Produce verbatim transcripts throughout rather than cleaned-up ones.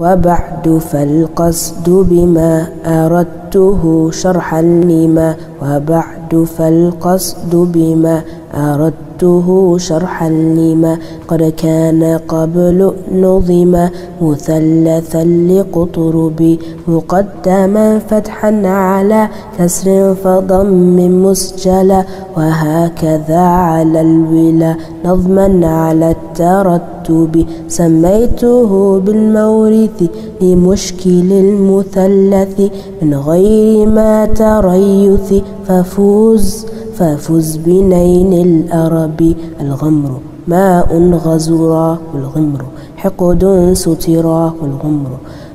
وبعد فالقصد بما أردته شرحا لما وبعد فالقصد بما أردته شرحا لما قد كان قبل نظما مثلثا لقطرب مقدما فتحا على كسر فضم مسجلا وهكذا على الولا نظما على الترتب سميته بالمورث لمشكل المثلث من غير ما تريث ففوز ففز بنين الأرب الغمر ماء غزراه الغمر حقد ستراه الغمر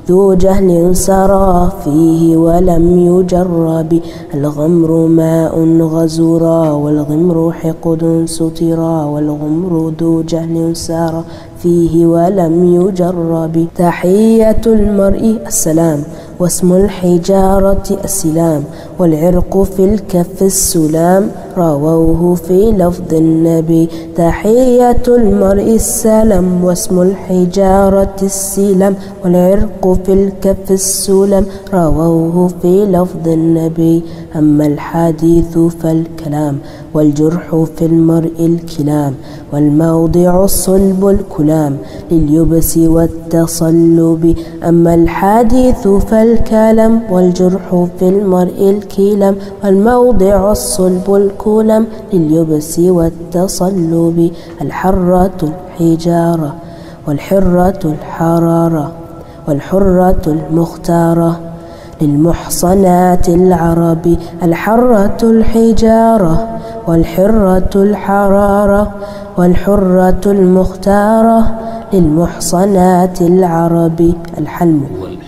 ذو جهل سرى فيه ولم يجرب الغمر ماء غزرا والغمر حقد سترا والغمر ذو جهل سرى فيه ولم يجرب تحية المرء السلام واسم الحجارة السلام والعرق في الكف السلام رووه في لفظ النبي تحية المرء السلام واسم الحجارة السلام والعرق في الكف السلام رووه في لفظ النبي أما الحديث فالكلام والجرح في المرء الكلام والموضع الصلب الكلام لليبس والتصلب أما الحديث فالكلام والجرح في المرء الكلام والموضع الصلب الكلام لليبس والتصلب الحرة الحجارة والحرة الحرارة والحرة المختارة للمحصنات العرب الحرة الحجارة والحرة الحرارة والحرة المختارة للمحصنات العرب الحلم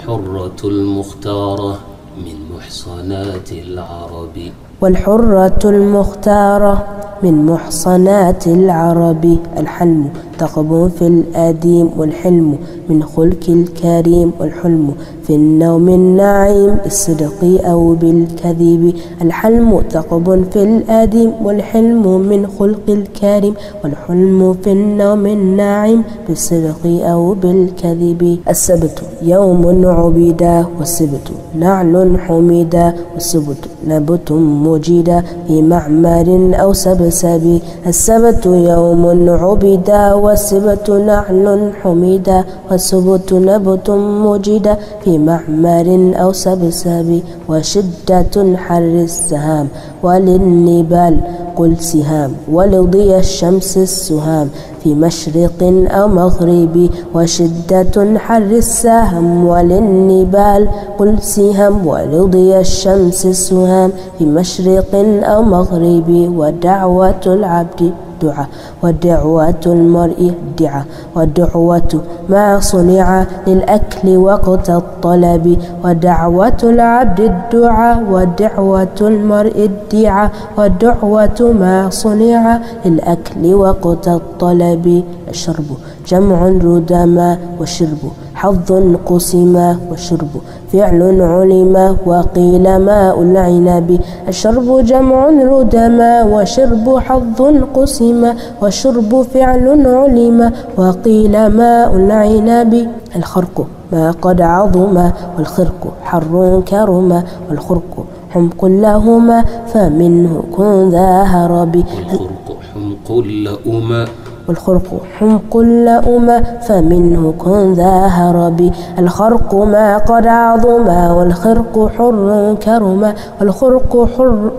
والحرة المختارة من محصنات العرب والحرة المختارة من محصنات العرب الحلم ثقب في الأديم والحلم من خلق الكريم والحلم في النوم النعيم الصدق أو بالكذب الحلم ثقب في الأديم والحلم من خلق الكريم والحلم في النوم النعيم بالصدق أو بالكذب السبت يوم عبيدا والسبت نعل حميدا والسبت نبت مجيدا في معمر أو سبسب السبت يوم عبيدا والسبت نعل حميدا والسبت نبت مجيدا في معمر أو سبسب وشدة حر السهام وللنبال قل سهام ولضي الشمس السهام في مشرق أو مغرب وشدة حر السهم وللنبال قل سهم ولضي الشمس السهام في مشرق أو مغرب ودعوة العبد دعاء ودعوة المرء دعاء ودعوة ما صنع للأكل وقت الطلب ودعوة العبد الدعاء ودعوة المرء الدعاء ودعوة ما صنع للأكل وقت الطلب الشرب جمع ردما وشرب حظ قسما وشرب فعل علما وقيل ماء العنب الشرب جمع ردما وشرب حظ قسما وشرب فعل علما وقيل ماء العنب الخرق ما قد عظما والخرق حر كرما والخرق حمق لهما فمنه كن ذا هرب والخرق حمق لهما والخرق حمق لأما فمنه كن ذا هرب الخرق ما قد عظما والخرق حر كرما والخرق حر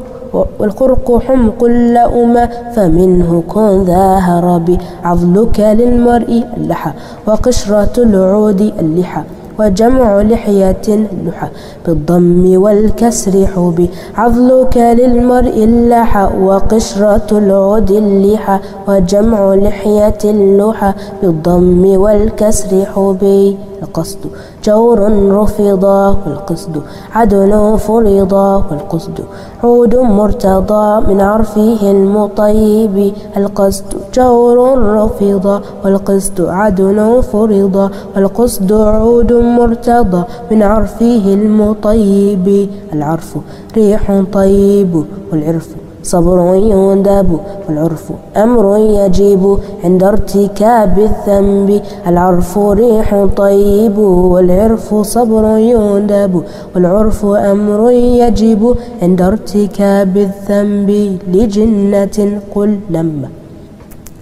والخرق حمق لأما فمنه كن ذا هرب عضلك للمرء اللحى وقشرة العود اللحى وجمع لحية اللحى بالضم والكسر حب عضلك للمرء اللحى وقشرة العود اللحى وجمع لحية اللحى بالضم والكسر حبي القصد جور رفضا والقصد عدن فرضا والقصد عود مرتضى من عرفه المطيب القصد جور رفضا والقصد عدن فرضا والقصد عود مرتضى من عرفه المطيب العرف ريح طيب والعرف صبر يندب والعرف أمر يجيب عند ارتكاب الذنب. العرف ريح طيب والعرف صبر يندب والعرف أمر يجيب عند ارتكاب الذنب. لجنة قل لما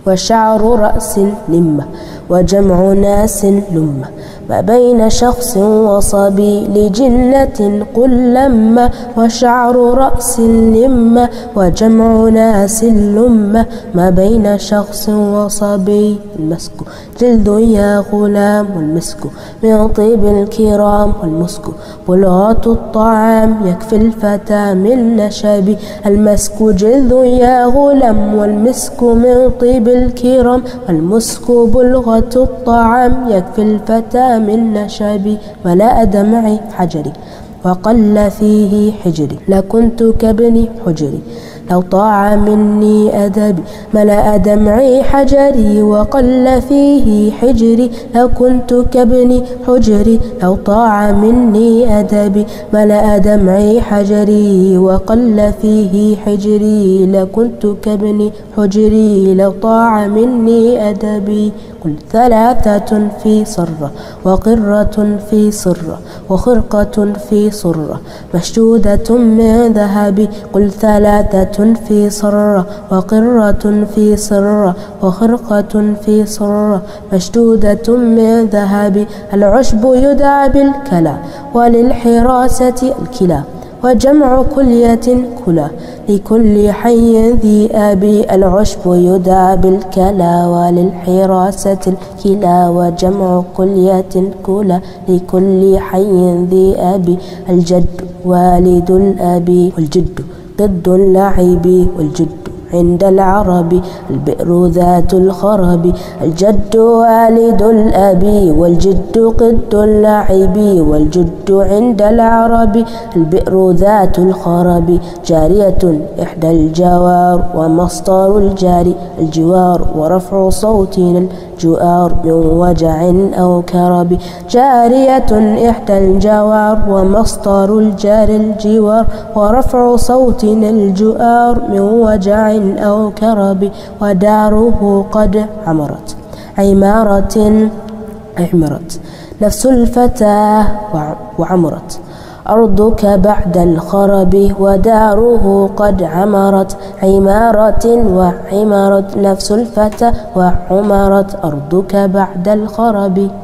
وشعر رأس لمة وجمع ناس لمة ما بين شخص وصبي. لجنة قل لما وشعر رأس لمة وجمع ناس لمة ما بين شخص وصبي. المسك جلد يا غلام والمسك من طيب الكرام والمسك بلغة الطعام يكفي الفتى من نشب. المسك جلد يا غلام والمسك من طيب الكرام والمسك بلغة الطعام يكفي الفتى من نشابي. ملأ دمعي حجري وقل فيه حجري لكنت كابن حجري لو طاع مني أدبي. ملأ دمعي حجري وقل فيه حجري لكنت كابن حجري لو طاع مني أدبي. ملأ دمعي حجري وقل فيه حجري لكنت كابن حجري لو طاع مني أدبي. قل ثلاثة في صرة وقرة في صرة وخرقة في صرة مشدودة من ذهب. قل ثلاثة في صرة وقرة في صرة وخرقة في صرة مشدودة من ذهب. العشب يدعى بالكلا وللحراسة الكلا وجمع كلية كلا لكل حي ذي أبي. العشب يدعى بالكلا وللحراسة الكلا وجمع كلية كلا لكل حي ذي أبي. الجد والد الأبي والجد ضد اللعب والجد عند العرب البئر ذات الخرب. الجد والد الأب والجد قد اللعب والجد عند العرب البئر ذات الخرب. جارية إحدى الجوار ومصدر الجاري الجوار ورفع صوتنا الجؤار من وجع أو كرب. جارية إحدى الجوار ومصدر الجار الجوار ورفع صوتنا الجؤار من وجع أو كرب. وداره قد عمرت عمارة عمرت نفس الفتاة وعمرت أرضك بعد الخرب. وداره قد عمرت عمارة وعمرت نفس الفتى وعمرت أرضك بعد الخرب.